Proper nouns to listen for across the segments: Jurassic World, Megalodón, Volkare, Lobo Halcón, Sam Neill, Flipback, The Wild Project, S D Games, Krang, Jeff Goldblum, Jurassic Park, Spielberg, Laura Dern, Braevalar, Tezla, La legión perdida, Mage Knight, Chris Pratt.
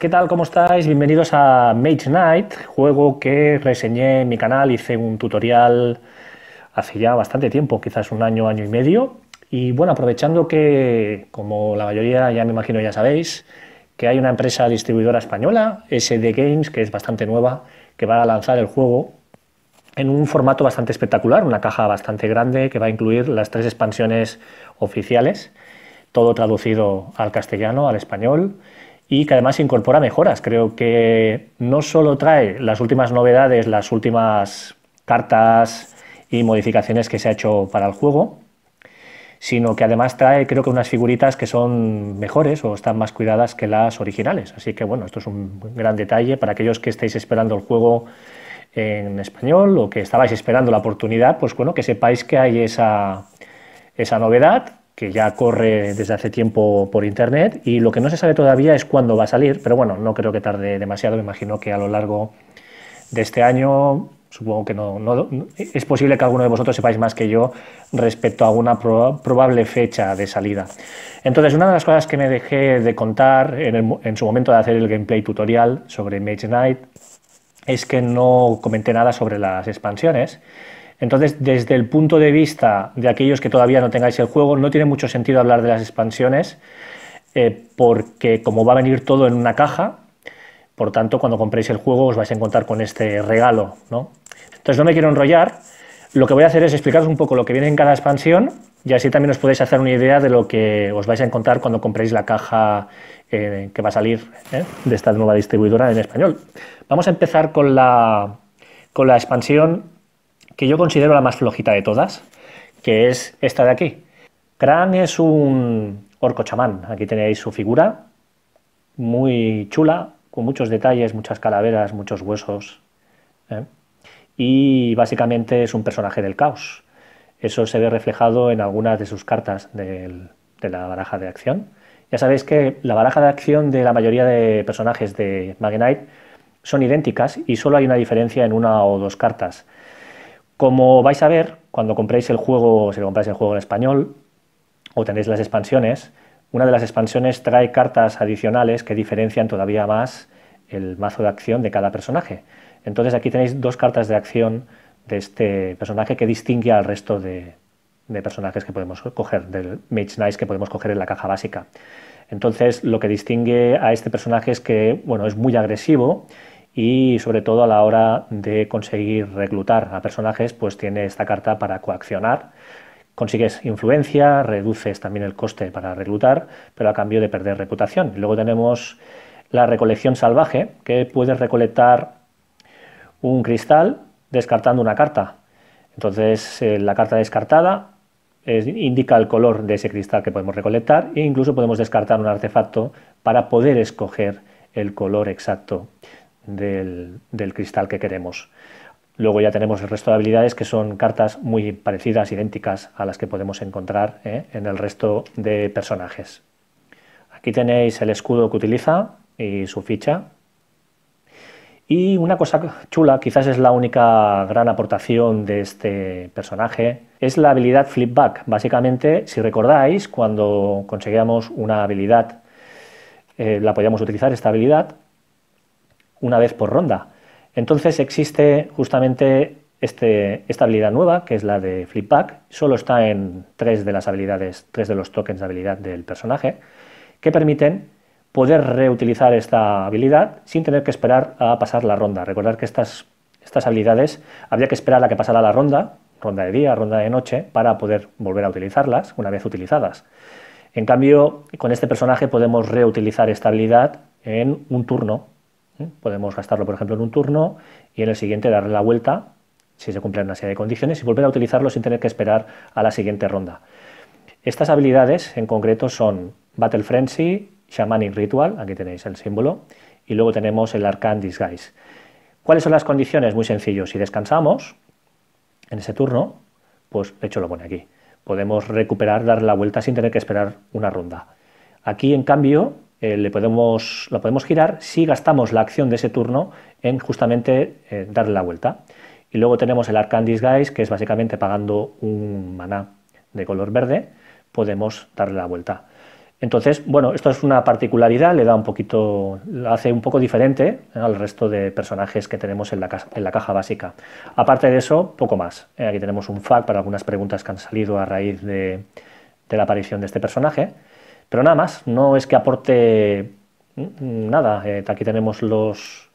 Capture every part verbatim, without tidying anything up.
¿Qué tal? ¿Cómo estáis? Bienvenidos a Mage Knight, juego que reseñé en mi canal, hice un tutorial hace ya bastante tiempo, quizás un año, año y medio. Y bueno, aprovechando que, como la mayoría ya me imagino ya sabéis, que hay una empresa distribuidora española, S D Games, que es bastante nueva, que va a lanzar el juego en un formato bastante espectacular, una caja bastante grande que va a incluir las tres expansiones oficiales, todo traducido al castellano, al español, y que además incorpora mejoras. Creo que no solo trae las últimas novedades, las últimas cartas y modificaciones que se ha hecho para el juego, sino que además trae, creo que, unas figuritas que son mejores o están más cuidadas que las originales. Así que bueno, esto es un gran detalle para aquellos que estáis esperando el juego en español o que estabais esperando la oportunidad, pues bueno, que sepáis que hay esa, esa novedad, que ya corre desde hace tiempo por internet, y lo que no se sabe todavía es cuándo va a salir, pero bueno, no creo que tarde demasiado. Me imagino que a lo largo de este año, supongo que no, no es posible que alguno de vosotros sepáis más que yo respecto a una proba, probable fecha de salida. Entonces, una de las cosas que me dejé de contar en, el, en su momento de hacer el gameplay tutorial sobre Mage Knight es que no comenté nada sobre las expansiones. Entonces, desde el punto de vista de aquellos que todavía no tengáis el juego, no tiene mucho sentido hablar de las expansiones, eh, porque como va a venir todo en una caja, por tanto, cuando compréis el juego os vais a encontrar con este regalo, ¿no? Entonces, no me quiero enrollar. Lo que voy a hacer es explicaros un poco lo que viene en cada expansión, y así también os podéis hacer una idea de lo que os vais a encontrar cuando compréis la caja eh, que va a salir ¿eh? de esta nueva distribuidora en español. Vamos a empezar con la, con la expansión que yo considero la más flojita de todas, que es esta de aquí. Krang es un orco chamán. Aquí tenéis su figura, muy chula, con muchos detalles, muchas calaveras, muchos huesos, ¿eh? y básicamente es un personaje del caos. Eso se ve reflejado en algunas de sus cartas del, de la baraja de acción. Ya sabéis que la baraja de acción de la mayoría de personajes de Mage Knight son idénticas y solo hay una diferencia en una o dos cartas. Como vais a ver, cuando compréis el juego, si compráis el juego en español o tenéis las expansiones, una de las expansiones trae cartas adicionales que diferencian todavía más el mazo de acción de cada personaje. Entonces aquí tenéis dos cartas de acción de este personaje que distingue al resto de, de personajes que podemos coger, del Mage Knight que podemos coger en la caja básica. Entonces lo que distingue a este personaje es que, bueno, es muy agresivo, y sobre todo a la hora de conseguir reclutar a personajes, pues tiene esta carta para coaccionar. Consigues influencia, reduces también el coste para reclutar, pero a cambio de perder reputación. Y luego tenemos la recolección salvaje, que puedes recolectar un cristal descartando una carta. Entonces eh, la carta descartada es, indica el color de ese cristal que podemos recolectar, e incluso podemos descartar un artefacto para poder escoger el color exacto del, del cristal que queremos. Luego ya tenemos el resto de habilidades, que son cartas muy parecidas, idénticas a las que podemos encontrar ¿eh? en el resto de personajes. Aquí tenéis el escudo que utiliza y su ficha. Y una cosa chula, quizás es la única gran aportación de este personaje, es la habilidad Flipback. Básicamente, si recordáis, cuando conseguíamos una habilidad, eh, la podíamos utilizar esta habilidad una vez por ronda. Entonces existe justamente este, esta habilidad nueva, que es la de Flipback. Solo está en tres de las habilidades, tres de los tokens de habilidad del personaje, que permiten poder reutilizar esta habilidad sin tener que esperar a pasar la ronda. Recordad que estas, estas habilidades habría que esperar a que pasara la ronda, ronda de día, ronda de noche, para poder volver a utilizarlas una vez utilizadas. En cambio, con este personaje podemos reutilizar esta habilidad en un turno. Podemos gastarlo, por ejemplo, en un turno y en el siguiente darle la vuelta, si se cumplen una serie de condiciones, y volver a utilizarlo sin tener que esperar a la siguiente ronda. Estas habilidades en concreto son Battle Frenzy, Shamanic Ritual, aquí tenéis el símbolo, y luego tenemos el Arcane Disguise. ¿Cuáles son las condiciones? Muy sencillo, si descansamos en ese turno, pues de hecho lo pone aquí, podemos recuperar, darle la vuelta sin tener que esperar una ronda. Aquí, en cambio, Eh, le podemos, la podemos girar si gastamos la acción de ese turno en justamente eh, darle la vuelta. Y luego tenemos el Arcane Disguise, que es básicamente pagando un maná de color verde, podemos darle la vuelta. Entonces, bueno, esto es una particularidad, le da un poquito, la hace un poco diferente eh, al resto de personajes que tenemos en la, ca en la caja básica. Aparte de eso, poco más. Eh, aquí tenemos un F A Q para algunas preguntas que han salido a raíz de, de la aparición de este personaje. Pero nada más, no es que aporte nada. Eh, aquí tenemos los,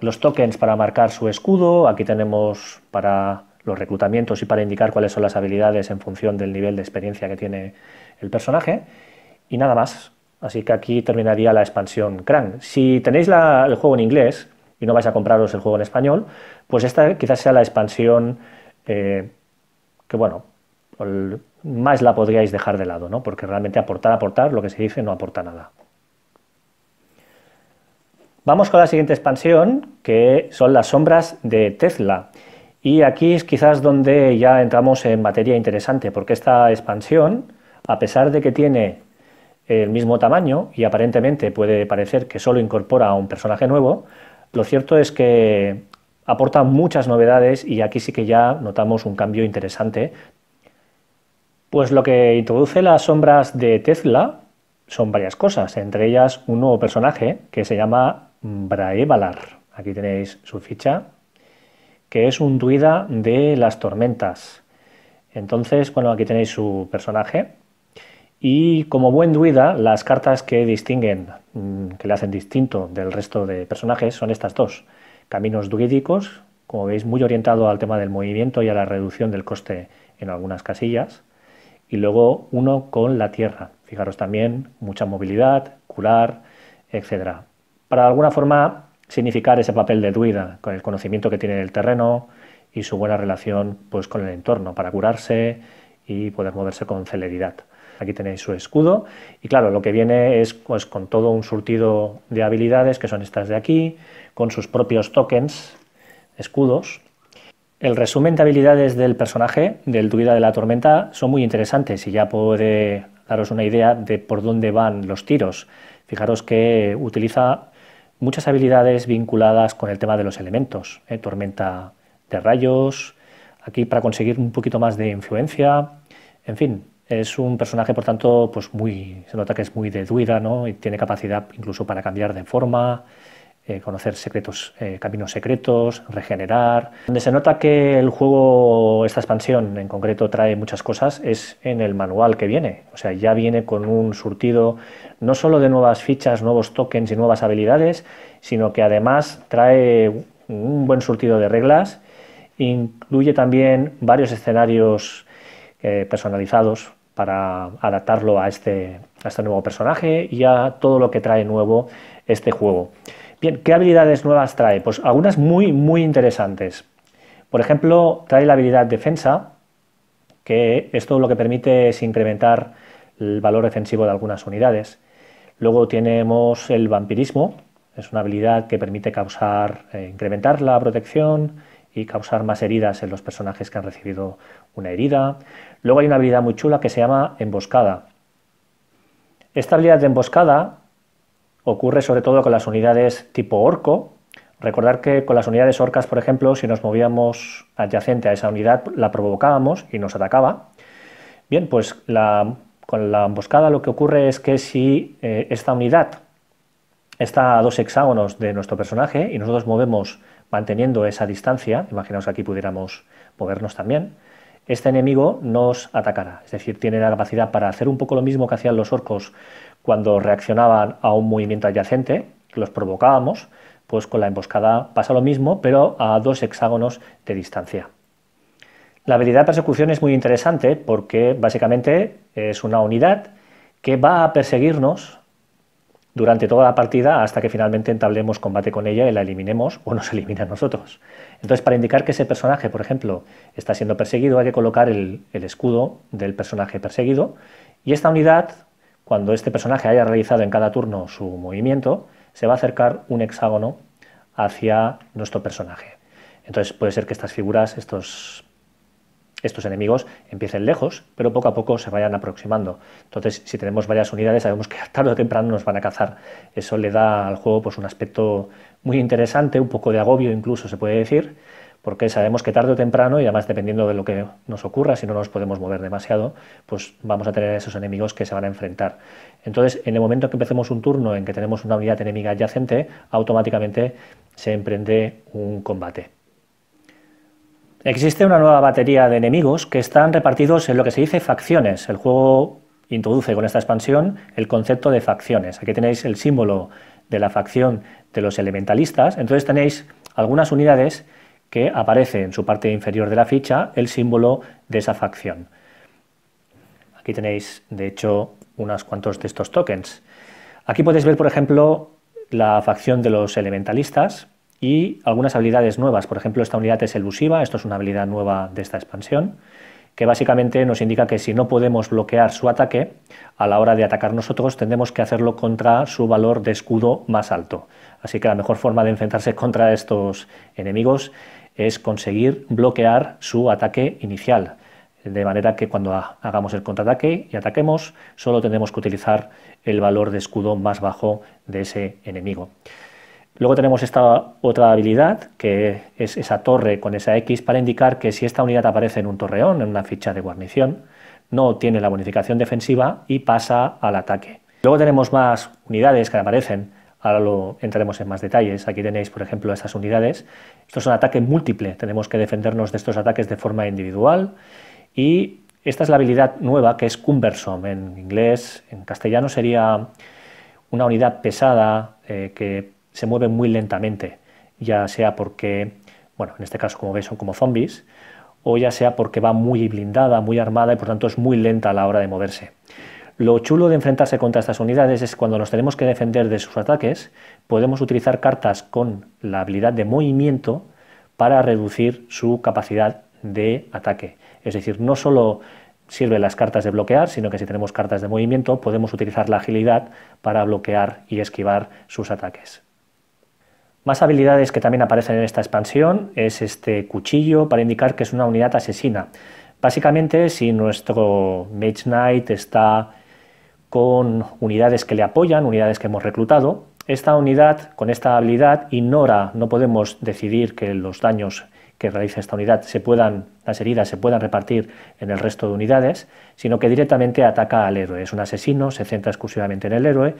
los tokens para marcar su escudo, aquí tenemos para los reclutamientos y para indicar cuáles son las habilidades en función del nivel de experiencia que tiene el personaje, y nada más. Así que aquí terminaría la expansión Krang. Si tenéis la, el juego en inglés y no vais a compraros el juego en español, pues esta quizás sea la expansión eh, que, bueno, el, más la podríais dejar de lado, ¿no? Porque realmente aportar, aportar, lo que se dice, no aporta nada. Vamos con la siguiente expansión, que son las sombras de Tezla. Y aquí es quizás donde ya entramos en materia interesante, porque esta expansión, a pesar de que tiene el mismo tamaño y aparentemente puede parecer que solo incorpora a un personaje nuevo, lo cierto es que aporta muchas novedades y aquí sí que ya notamos un cambio interesante. Pues lo que introduce las sombras de Tezla son varias cosas, entre ellas un nuevo personaje que se llama Braevalar. Aquí tenéis su ficha, que es un druida de las tormentas. Entonces, bueno, aquí tenéis su personaje. Y como buen druida, las cartas que distinguen, que le hacen distinto del resto de personajes, son estas dos. Caminos druídicos, como veis, muy orientado al tema del movimiento y a la reducción del coste en algunas casillas. Y luego uno con la tierra. Fijaros también, mucha movilidad, curar, etcétera. Para de alguna forma significar ese papel de druida, con el conocimiento que tiene del terreno y su buena relación pues, con el entorno, para curarse y poder moverse con celeridad. Aquí tenéis su escudo. Y claro, lo que viene es pues, con todo un surtido de habilidades, que son estas de aquí, con sus propios tokens, escudos. El resumen de habilidades del personaje, del druida de la tormenta, son muy interesantes y ya puede daros una idea de por dónde van los tiros. Fijaros que utiliza muchas habilidades vinculadas con el tema de los elementos, ¿eh? tormenta de rayos, aquí para conseguir un poquito más de influencia, en fin, es un personaje por tanto pues muy, se nota que es muy de druida, ¿no? Y tiene capacidad incluso para cambiar de forma, Eh, conocer secretos, eh, caminos secretos, regenerar. Donde se nota que el juego, esta expansión en concreto, trae muchas cosas es en el manual que viene. O sea, ya viene con un surtido no solo de nuevas fichas, nuevos tokens y nuevas habilidades, sino que además trae un buen surtido de reglas, incluye también varios escenarios eh, personalizados para adaptarlo a este, a este nuevo personaje y a todo lo que trae nuevo este juego. Bien, ¿qué habilidades nuevas trae? Pues algunas muy, muy interesantes. Por ejemplo, trae la habilidad defensa, que esto lo que permite es incrementar el valor defensivo de algunas unidades. Luego tenemos el vampirismo, Es una habilidad que permite causar, eh, incrementar la protección y causar más heridas en los personajes que han recibido una herida. Luego hay una habilidad muy chula que se llama emboscada. Esta habilidad de emboscada ocurre sobre todo con las unidades tipo orco. Recordar que con las unidades orcas, por ejemplo, si nos movíamos adyacente a esa unidad, la provocábamos y nos atacaba. Bien, pues la, con la emboscada lo que ocurre es que si eh, esta unidad está a dos hexágonos de nuestro personaje y nosotros movemos manteniendo esa distancia, imaginaos aquí pudiéramos movernos también, este enemigo nos atacará. Es decir, tiene la capacidad para hacer un poco lo mismo que hacían los orcos cuando reaccionaban a un movimiento adyacente, que los provocábamos. Pues con la emboscada pasa lo mismo, pero a dos hexágonos de distancia. La habilidad persecución es muy interesante porque básicamente es una unidad que va a perseguirnos durante toda la partida hasta que finalmente entablemos combate con ella y la eliminemos o nos elimina a nosotros. Entonces, para indicar que ese personaje, por ejemplo, está siendo perseguido, hay que colocar el, el escudo del personaje perseguido, y esta unidad, cuando este personaje haya realizado en cada turno su movimiento, se va a acercar un hexágono hacia nuestro personaje. Entonces puede ser que estas figuras, estos, estos enemigos, empiecen lejos, pero poco a poco se vayan aproximando. Entonces, si tenemos varias unidades, sabemos que tarde o temprano nos van a cazar. Eso le da al juego pues, un aspecto muy interesante, un poco de agobio incluso se puede decir, porque sabemos que tarde o temprano, y además dependiendo de lo que nos ocurra, si no nos podemos mover demasiado, pues vamos a tener a esos enemigos que se van a enfrentar. Entonces, en el momento que empecemos un turno en que tenemos una unidad enemiga adyacente, automáticamente se emprende un combate. Existe una nueva batería de enemigos que están repartidos en lo que se dice facciones. El juego introduce con esta expansión el concepto de facciones. Aquí tenéis el símbolo de la facción de los elementalistas. Entonces tenéis algunas unidades que aparece en su parte inferior de la ficha el símbolo de esa facción. Aquí tenéis, de hecho, unos cuantos de estos tokens. Aquí podéis ver, por ejemplo, la facción de los elementalistas y algunas habilidades nuevas. Por ejemplo, esta unidad es elusiva, esto es una habilidad nueva de esta expansión, que básicamente nos indica que si no podemos bloquear su ataque, a la hora de atacar nosotros tendremos que hacerlo contra su valor de escudo más alto. Así que la mejor forma de enfrentarse contra estos enemigos es conseguir bloquear su ataque inicial, de manera que cuando hagamos el contraataque y ataquemos, solo tendremos que utilizar el valor de escudo más bajo de ese enemigo. Luego tenemos esta otra habilidad, que es esa torre con esa X, para indicar que si esta unidad aparece en un torreón, en una ficha de guarnición, no tiene la bonificación defensiva y pasa al ataque. Luego tenemos más unidades que aparecen. Ahora lo entraremos en más detalles. Aquí tenéis, por ejemplo, estas unidades. Esto es un ataque múltiple. Tenemos que defendernos de estos ataques de forma individual. Y esta es la habilidad nueva, que es cumbersome. En inglés, en castellano, sería una unidad pesada eh, que se mueve muy lentamente. Ya sea porque, bueno, en este caso, como veis, son como zombies. O ya sea porque va muy blindada, muy armada y, por tanto, es muy lenta a la hora de moverse. Lo chulo de enfrentarse contra estas unidades es cuando nos tenemos que defender de sus ataques, podemos utilizar cartas con la habilidad de movimiento para reducir su capacidad de ataque. Es decir, no solo sirven las cartas de bloquear, sino que si tenemos cartas de movimiento podemos utilizar la agilidad para bloquear y esquivar sus ataques. Más habilidades que también aparecen en esta expansión es este cuchillo, para indicar que es una unidad asesina. Básicamente, si nuestro Mage Knight está con unidades que le apoyan, unidades que hemos reclutado, esta unidad con esta habilidad ignora, no podemos decidir que los daños que realiza esta unidad se puedan, las heridas se puedan repartir en el resto de unidades, sino que directamente ataca al héroe. Es un asesino, se centra exclusivamente en el héroe.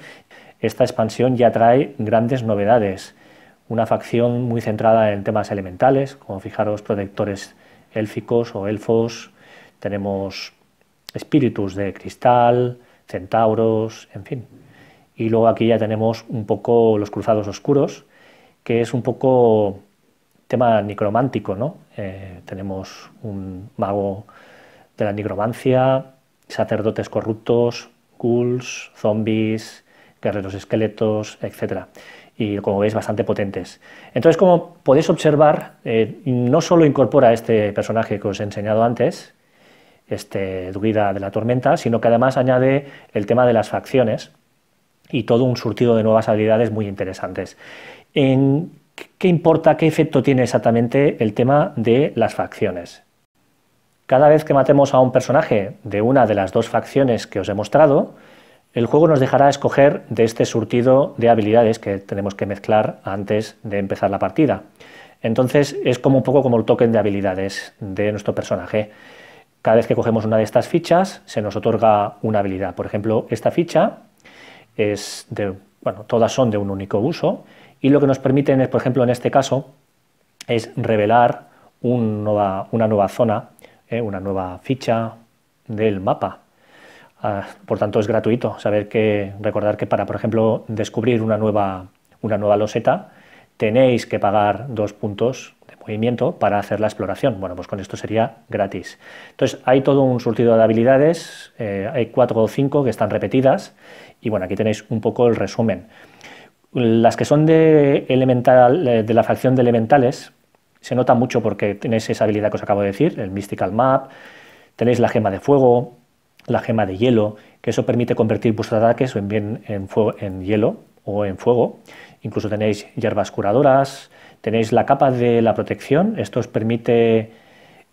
Esta expansión ya trae grandes novedades. Una facción muy centrada en temas elementales, como fijaros, protectores élficos o elfos, tenemos espíritus de cristal, centauros, en fin. Y luego aquí ya tenemos un poco los cruzados oscuros, que es un poco tema necromántico, ¿no? Eh, tenemos un mago de la nigromancia, sacerdotes corruptos, ghouls, zombies, guerreros esqueletos, etcétera. Y como veis, bastante potentes. Entonces, como podéis observar, eh, no solo incorpora este personaje que os he enseñado antes, este druida de la tormenta, sino que además añade el tema de las facciones, y todo un surtido de nuevas habilidades muy interesantes. ¿En qué importa, qué efecto tiene exactamente el tema de las facciones? Cada vez que matemos a un personaje de una de las dos facciones que os he mostrado, el juego nos dejará escoger de este surtido de habilidades que tenemos que mezclar antes de empezar la partida. Entonces es como un poco como el token de habilidades de nuestro personaje. Cada vez que cogemos una de estas fichas se nos otorga una habilidad. Por ejemplo, esta ficha es de, bueno, todas son de un único uso y lo que nos permiten es, por ejemplo, en este caso, es revelar un nueva, una nueva zona, eh, una nueva ficha del mapa. Ah, por tanto, es gratuito saber que, recordar que para, por ejemplo, descubrir una nueva, una nueva loseta, tenéis que pagar dos puntos de movimiento para hacer la exploración. Bueno, pues con esto sería gratis. Entonces, hay todo un surtido de habilidades, eh, hay cuatro o cinco que están repetidas, y bueno, aquí tenéis un poco el resumen. Las que son de, elemental, de la facción de elementales, se nota mucho porque tenéis esa habilidad que os acabo de decir, el Mystical Map, tenéis la gema de fuego, la gema de hielo, que eso permite convertir vuestros ataques en bien en, fuego, en hielo o en fuego. Incluso tenéis hierbas curadoras, tenéis la capa de la protección, esto os permite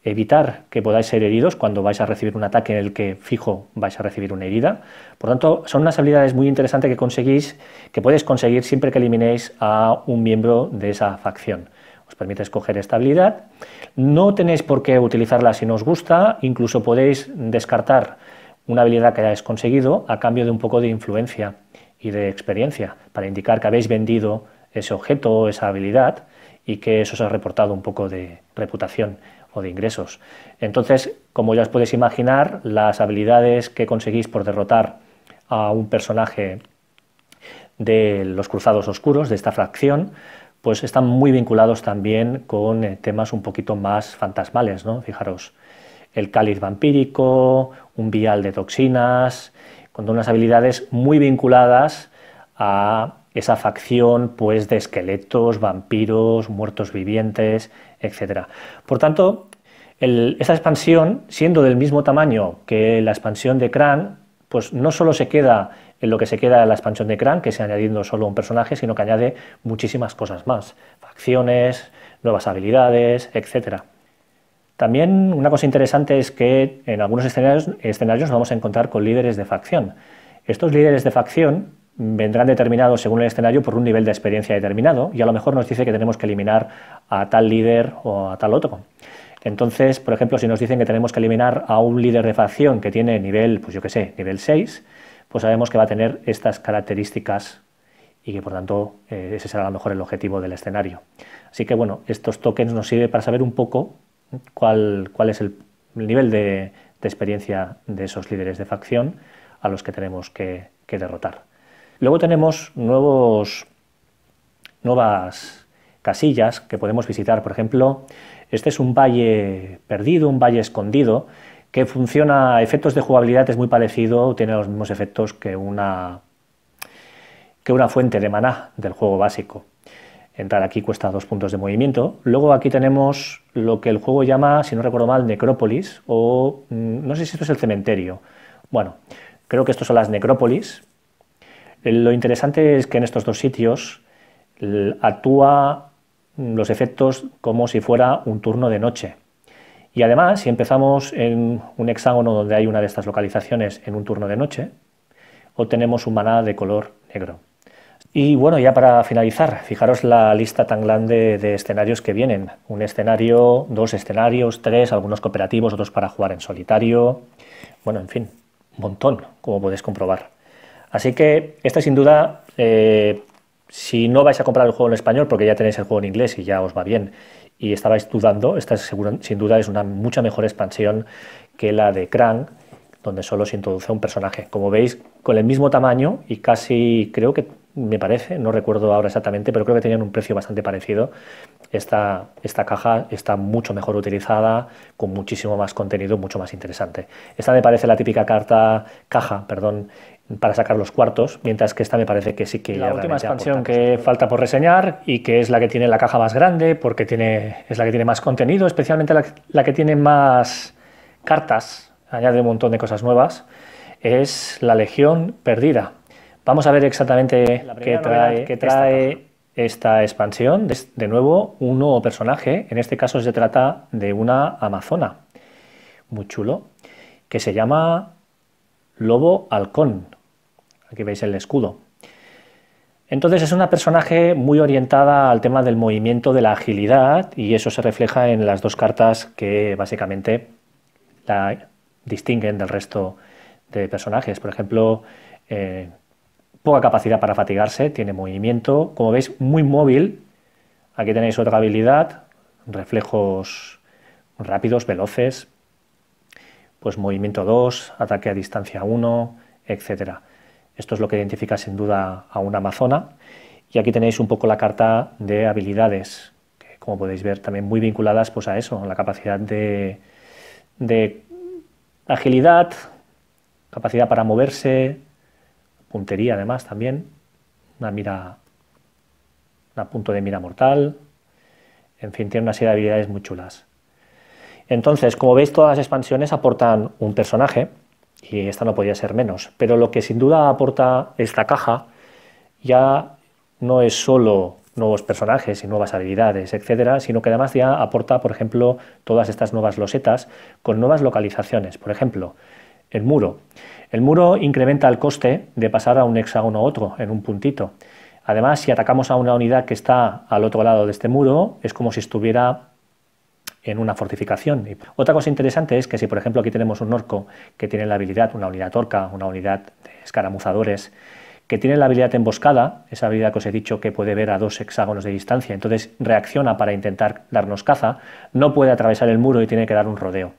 evitar que podáis ser heridos cuando vais a recibir un ataque en el que fijo vais a recibir una herida. Por tanto, son unas habilidades muy interesantes que conseguís, que podéis conseguir siempre que eliminéis a un miembro de esa facción. Os permite escoger esta habilidad, no tenéis por qué utilizarla si no os gusta, incluso podéis descartar una habilidad que hayáis conseguido a cambio de un poco de influencia y de experiencia, para indicar que habéis vendido ese objeto, esa habilidad, y que eso os ha reportado un poco de reputación o de ingresos. Entonces, como ya os podéis imaginar, las habilidades que conseguís por derrotar a un personaje de los Cruzados Oscuros, de esta fracción, pues están muy vinculados también con temas un poquito más fantasmales, ¿no? Fijaros, el cáliz vampírico, un vial de toxinas, con unas habilidades muy vinculadas a esa facción pues de esqueletos, vampiros, muertos vivientes, etcétera. Por tanto, el, esta expansión, siendo del mismo tamaño que la expansión de Krang, pues no solo se queda en lo que se queda en la expansión de Krang, que se añadiendo solo un personaje, sino que añade muchísimas cosas más, facciones, nuevas habilidades, etcétera. También una cosa interesante es que en algunos escenarios, escenarios nos vamos a encontrar con líderes de facción. Estos líderes de facción vendrán determinados según el escenario por un nivel de experiencia determinado y a lo mejor nos dice que tenemos que eliminar a tal líder o a tal otro. Entonces, por ejemplo, si nos dicen que tenemos que eliminar a un líder de facción que tiene nivel, pues yo qué sé, nivel seis, pues sabemos que va a tener estas características y que por tanto ese será a lo mejor el objetivo del escenario. Así que bueno, estos tokens nos sirven para saber un poco cuál, cuál es el nivel de, de experiencia de esos líderes de facción a los que tenemos que, que derrotar. Luego tenemos nuevos, nuevas casillas que podemos visitar. Por ejemplo, este es un valle perdido, un valle escondido, que funciona a efectos de jugabilidad, es muy parecido, tiene los mismos efectos que una, que una fuente de maná del juego básico. Entrar aquí cuesta dos puntos de movimiento. Luego aquí tenemos lo que el juego llama, si no recuerdo mal, necrópolis, o no sé si esto es el cementerio. Bueno, creo que estos son las necrópolis. Lo interesante es que en estos dos sitios actúa los efectos como si fuera un turno de noche. Y además, si empezamos en un hexágono donde hay una de estas localizaciones en un turno de noche, obtenemos un maná de color negro. Y bueno, ya para finalizar, fijaros la lista tan grande de escenarios que vienen. Un escenario, dos escenarios, tres, algunos cooperativos, otros para jugar en solitario. Bueno, en fin, un montón, como podéis comprobar. Así que este sin duda, eh, si no vais a comprar el juego en español, porque ya tenéis el juego en inglés y ya os va bien, y estabais dudando, esta es segura, sin duda es una mucha mejor expansión que la de Krang, donde solo se introduce un personaje. Como veis, con el mismo tamaño y casi, creo que, me parece, no recuerdo ahora exactamente, pero creo que tenían un precio bastante parecido. Esta, esta caja está mucho mejor utilizada, con muchísimo más contenido, mucho más interesante. Esta me parece la típica carta caja, perdón, para sacar los cuartos, mientras que esta me parece que sí que... La última expansión que falta por reseñar y que es la que tiene la caja más grande, porque tiene, es la que tiene más contenido, especialmente la, la que tiene más cartas, añade un montón de cosas nuevas, es la Legión Perdida. Vamos a ver exactamente qué trae, qué trae esta expansión. De nuevo, un nuevo personaje. En este caso se trata de una amazona, muy chulo, que se llama Lobo Halcón. Aquí veis el escudo. Entonces es una personaje muy orientada al tema del movimiento, de la agilidad, y eso se refleja en las dos cartas que básicamente la distinguen del resto de personajes. Por ejemplo, eh, poca capacidad para fatigarse, tiene movimiento, como veis, muy móvil. Aquí tenéis otra habilidad, reflejos rápidos, veloces, pues movimiento dos, ataque a distancia uno, etcétera. Esto es lo que identifica sin duda a una amazona. Y aquí tenéis un poco la carta de habilidades, que como podéis ver también muy vinculadas pues a eso, a la capacidad de, de agilidad, capacidad para moverse, puntería además también, una mira, un punto de mira mortal, en fin, tiene una serie de habilidades muy chulas. Entonces, como veis, todas las expansiones aportan un personaje, y esta no podía ser menos, pero lo que sin duda aporta esta caja ya no es solo nuevos personajes y nuevas habilidades, etcétera, sino que además ya aporta, por ejemplo, todas estas nuevas losetas con nuevas localizaciones. Por ejemplo, el muro. El muro incrementa el coste de pasar a un hexágono a otro en un puntito. Además, si atacamos a una unidad que está al otro lado de este muro, es como si estuviera en una fortificación. Otra cosa interesante es que si, por ejemplo, aquí tenemos un orco que tiene la habilidad, una unidad orca, una unidad de escaramuzadores, que tiene la habilidad emboscada, esa habilidad que os he dicho que puede ver a dos hexágonos de distancia, entonces reacciona para intentar darnos caza, no puede atravesar el muro y tiene que dar un rodeo.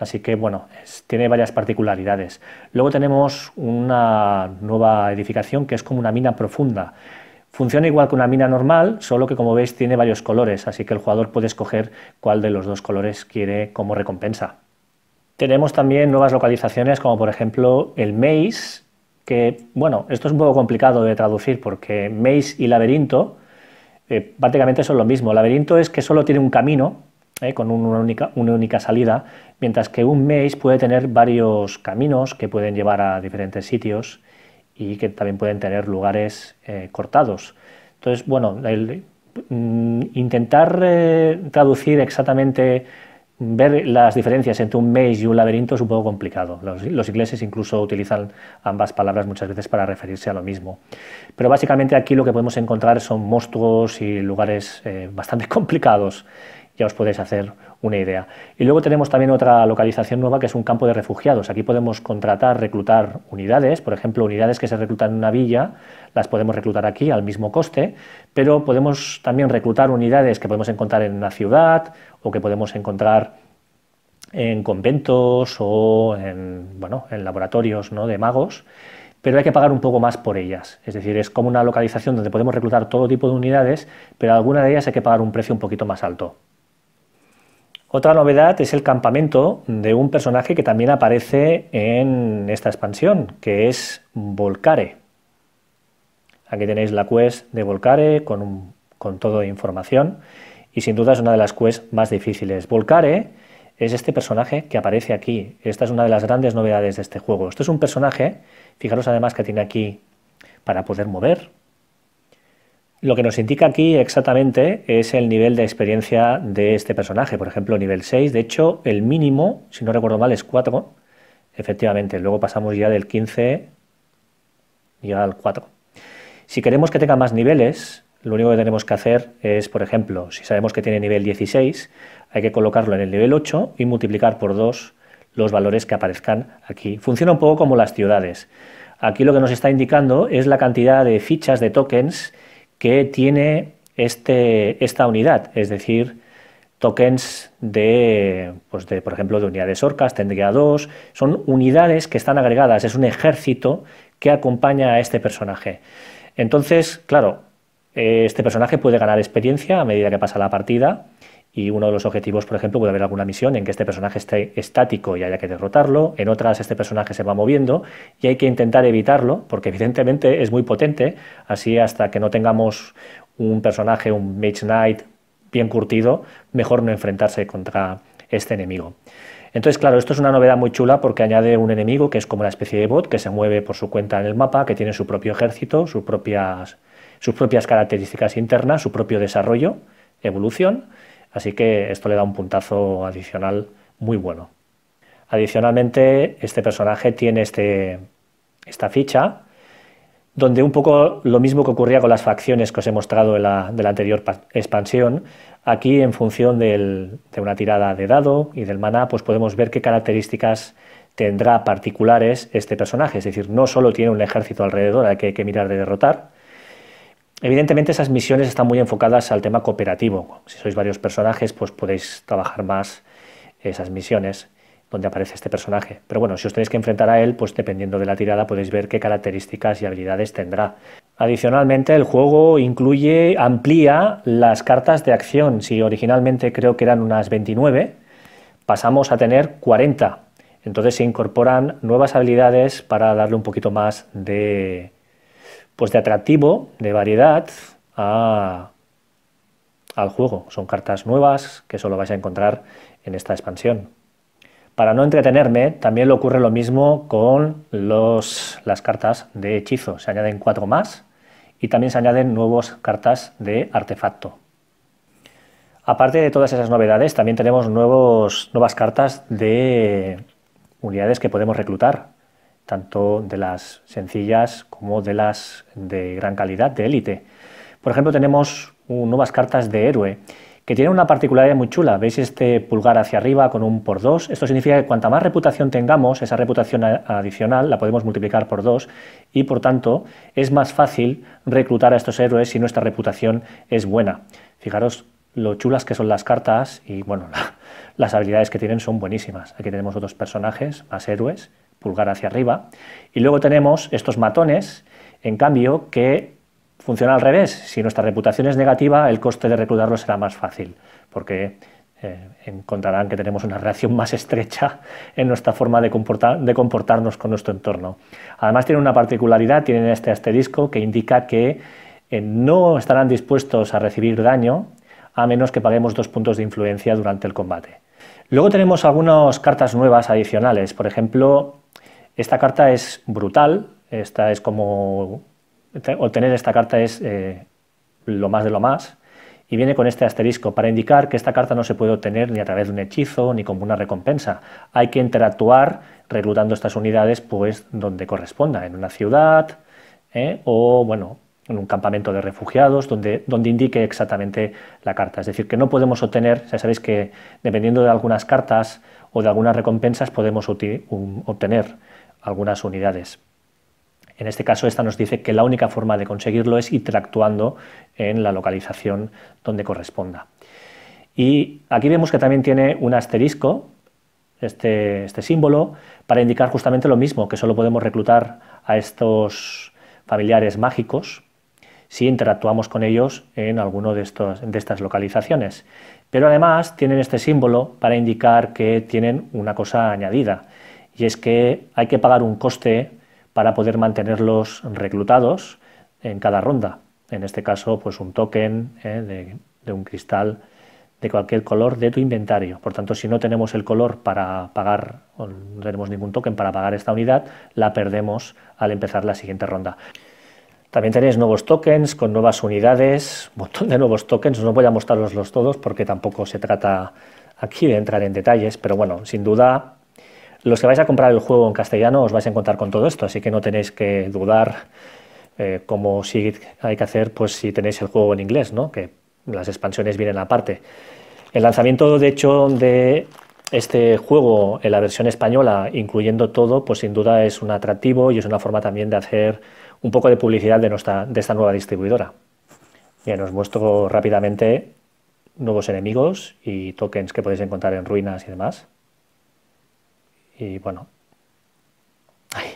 Así que, bueno, es, tiene varias particularidades. Luego tenemos una nueva edificación que es como una mina profunda. Funciona igual que una mina normal, solo que, como veis, tiene varios colores, así que el jugador puede escoger cuál de los dos colores quiere como recompensa. Tenemos también nuevas localizaciones, como por ejemplo el maze, que, bueno, esto es un poco complicado de traducir porque maze y laberinto eh, prácticamente son lo mismo. El laberinto es que solo tiene un camino, Eh, con una única, una única salida, mientras que un maze puede tener varios caminos que pueden llevar a diferentes sitios y que también pueden tener lugares eh, cortados. Entonces, bueno, el, mm, intentar eh, traducir exactamente, ver las diferencias entre un maze y un laberinto es un poco complicado. Los, los ingleses incluso utilizan ambas palabras muchas veces para referirse a lo mismo. Pero básicamente aquí lo que podemos encontrar son monstruos y lugares eh, bastante complicados. Ya os podéis hacer una idea. Y luego tenemos también otra localización nueva que es un campo de refugiados. Aquí podemos contratar, reclutar unidades, por ejemplo, unidades que se reclutan en una villa, las podemos reclutar aquí al mismo coste, pero podemos también reclutar unidades que podemos encontrar en una ciudad o que podemos encontrar en conventos o en, bueno, en laboratorios, ¿no?, de magos, pero hay que pagar un poco más por ellas. Es decir, es como una localización donde podemos reclutar todo tipo de unidades, pero alguna de ellas hay que pagar un precio un poquito más alto. Otra novedad es el campamento de un personaje que también aparece en esta expansión, que es Volkare. Aquí tenéis la quest de Volkare con, un, con toda información, y sin duda es una de las quests más difíciles. Volkare es este personaje que aparece aquí. Esta es una de las grandes novedades de este juego. Esto es un personaje, fijaros además que tiene aquí para poder mover. Lo que nos indica aquí exactamente es el nivel de experiencia de este personaje, por ejemplo, nivel seis, de hecho el mínimo, si no recuerdo mal, es cuatro, efectivamente, luego pasamos ya del quince ya al cuatro. Si queremos que tenga más niveles, lo único que tenemos que hacer es, por ejemplo, si sabemos que tiene nivel dieciséis, hay que colocarlo en el nivel ocho y multiplicar por dos los valores que aparezcan aquí. Funciona un poco como las ciudades. Aquí lo que nos está indicando es la cantidad de fichas, de tokens, que tiene este, esta unidad, es decir, tokens de, pues de, por ejemplo, de unidades orcas, tendría dos, son unidades que están agregadas, es un ejército que acompaña a este personaje. Entonces, claro, este personaje puede ganar experiencia a medida que pasa la partida, y uno de los objetivos, por ejemplo, puede haber alguna misión en que este personaje esté estático y haya que derrotarlo, en otras este personaje se va moviendo y hay que intentar evitarlo porque evidentemente es muy potente, así hasta que no tengamos un personaje, un Mage Knight bien curtido, mejor no enfrentarse contra este enemigo. Entonces, claro, esto es una novedad muy chula porque añade un enemigo que es como una especie de bot que se mueve por su cuenta en el mapa, que tiene su propio ejército, sus propias, sus propias características internas, su propio desarrollo, evolución. Así que esto le da un puntazo adicional muy bueno. Adicionalmente, este personaje tiene este, esta ficha, donde un poco lo mismo que ocurría con las facciones que os he mostrado de la, de la anterior expansión, aquí en función del, de una tirada de dado y del maná, pues podemos ver qué características tendrá particulares este personaje. Es decir, no solo tiene un ejército alrededor al que hay que mirar de derrotar. Evidentemente esas misiones están muy enfocadas al tema cooperativo. Si sois varios personajes, pues podéis trabajar más esas misiones donde aparece este personaje. Pero bueno, si os tenéis que enfrentar a él, pues dependiendo de la tirada podéis ver qué características y habilidades tendrá. Adicionalmente, el juego incluye, amplía las cartas de acción. Si originalmente creo que eran unas veintinueve, pasamos a tener cuarenta. Entonces se incorporan nuevas habilidades para darle un poquito más de, pues de atractivo, de variedad a, al juego. Son cartas nuevas que solo vais a encontrar en esta expansión. Para no entretenerme, también le ocurre lo mismo con los, las cartas de hechizo. Se añaden cuatro más y también se añaden nuevas cartas de artefacto. Aparte de todas esas novedades, también tenemos nuevos, nuevas cartas de unidades que podemos reclutar, tanto de las sencillas como de las de gran calidad, de élite. Por ejemplo, tenemos nuevas cartas de héroe, que tiene una particularidad muy chula. ¿Veis este pulgar hacia arriba con un por dos? Esto significa que cuanta más reputación tengamos, esa reputación adicional la podemos multiplicar por dos y, por tanto, es más fácil reclutar a estos héroes si nuestra reputación es buena. Fijaros lo chulas que son las cartas y, bueno, la, las habilidades que tienen son buenísimas. Aquí tenemos otros personajes, más héroes, pulgar hacia arriba. Y luego tenemos estos matones, en cambio, que funciona al revés. Si nuestra reputación es negativa, el coste de reclutarlos será más fácil, porque eh, encontrarán que tenemos una relación más estrecha en nuestra forma de, comportar, de comportarnos con nuestro entorno. Además tienen una particularidad, tienen este asterisco que indica que eh, no estarán dispuestos a recibir daño a menos que paguemos dos puntos de influencia durante el combate. Luego tenemos algunas cartas nuevas adicionales. Por ejemplo, esta carta es brutal, esta es como... Obtener esta carta es eh, lo más de lo más y viene con este asterisco para indicar que esta carta no se puede obtener ni a través de un hechizo ni como una recompensa. Hay que interactuar reclutando estas unidades pues donde corresponda, en una ciudad eh, o bueno, en un campamento de refugiados donde, donde indique exactamente la carta. Es decir, que no podemos obtener, ya sabéis que dependiendo de algunas cartas o de algunas recompensas podemos obtener algunas unidades. En este caso, esta nos dice que la única forma de conseguirlo es interactuando en la localización donde corresponda. Y aquí vemos que también tiene un asterisco, este, este símbolo, para indicar justamente lo mismo, que solo podemos reclutar a estos familiares mágicos si interactuamos con ellos en alguno de, estos, de estas localizaciones. Pero además tienen este símbolo para indicar que tienen una cosa añadida, y es que hay que pagar un coste para poder mantenerlos reclutados en cada ronda. En este caso, pues un token eh, de, de un cristal de cualquier color de tu inventario. Por tanto, si no tenemos el color para pagar, o no tenemos ningún token para pagar esta unidad, la perdemos al empezar la siguiente ronda. También tenéis nuevos tokens con nuevas unidades, un montón de nuevos tokens. No voy a mostraroslos todos porque tampoco se trata aquí de entrar en detalles, pero bueno, sin duda, los que vais a comprar el juego en castellano os vais a encontrar con todo esto, así que no tenéis que dudar eh, como si hay que hacer pues si tenéis el juego en inglés, ¿no? Que las expansiones vienen aparte. El lanzamiento, de hecho, de este juego en la versión española, incluyendo todo, pues sin duda es un atractivo y es una forma también de hacer un poco de publicidad de, nuestra, de esta nueva distribuidora. Bien, os muestro rápidamente nuevos enemigos y tokens que podéis encontrar en ruinas y demás. Y bueno, hay,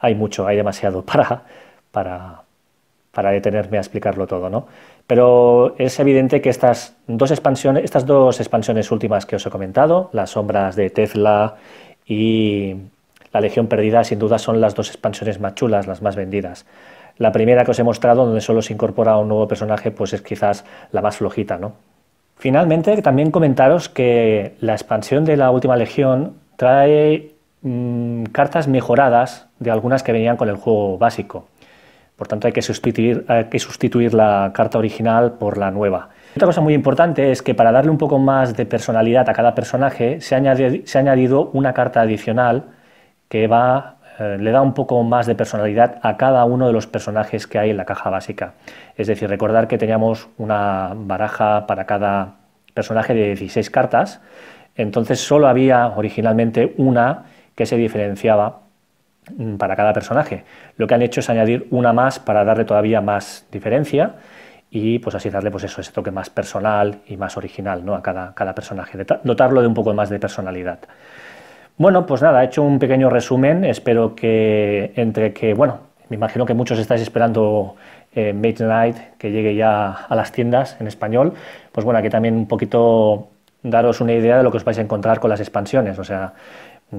hay mucho, hay demasiado para, para, para detenerme a explicarlo todo, ¿no? Pero es evidente que estas dos expansiones, estas dos expansiones últimas que os he comentado, las sombras de Tezla y la Legión Perdida, sin duda son las dos expansiones más chulas, las más vendidas. La primera que os he mostrado, donde solo se incorpora un nuevo personaje, pues es quizás la más flojita, ¿no? Finalmente, también comentaros que la expansión de la última legión trae mmm, cartas mejoradas de algunas que venían con el juego básico. Por tanto, hay que sustituir, hay que sustituir la carta original por la nueva. Otra cosa muy importante es que para darle un poco más de personalidad a cada personaje se ha añadido, se ha añadido una carta adicional que va, eh, le da un poco más de personalidad a cada uno de los personajes que hay en la caja básica. Es decir, recordar que teníamos una baraja para cada personaje de dieciséis cartas, entonces solo había originalmente una que se diferenciaba para cada personaje. Lo que han hecho es añadir una más para darle todavía más diferencia y pues así darle pues eso, ese toque más personal y más original, ¿no?, a cada, cada personaje, dotarlo de un poco más de personalidad. Bueno, pues nada, he hecho un pequeño resumen, espero que entre que, bueno, me imagino que muchos estáis esperando eh, Mage Knight, que llegue ya a las tiendas en español, pues bueno, aquí también un poquito daros una idea de lo que os vais a encontrar con las expansiones, o sea,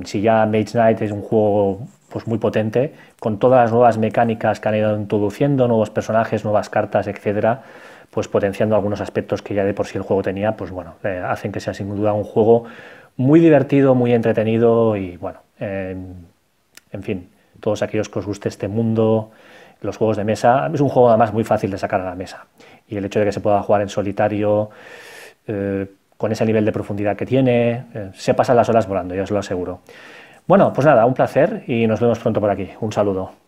si ya Mage Knight es un juego pues muy potente, con todas las nuevas mecánicas que han ido introduciendo, nuevos personajes, nuevas cartas, etcétera, pues potenciando algunos aspectos que ya de por sí el juego tenía, pues bueno, eh, hacen que sea sin duda un juego muy divertido, muy entretenido y bueno, eh, en fin, todos aquellos que os guste este mundo, los juegos de mesa, es un juego además muy fácil de sacar a la mesa y el hecho de que se pueda jugar en solitario, eh, con ese nivel de profundidad que tiene, eh, se pasan las horas volando, ya os lo aseguro. Bueno, pues nada, un placer y nos vemos pronto por aquí. Un saludo.